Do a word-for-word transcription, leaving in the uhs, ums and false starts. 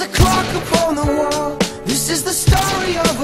the clock upon the wall. This is the story of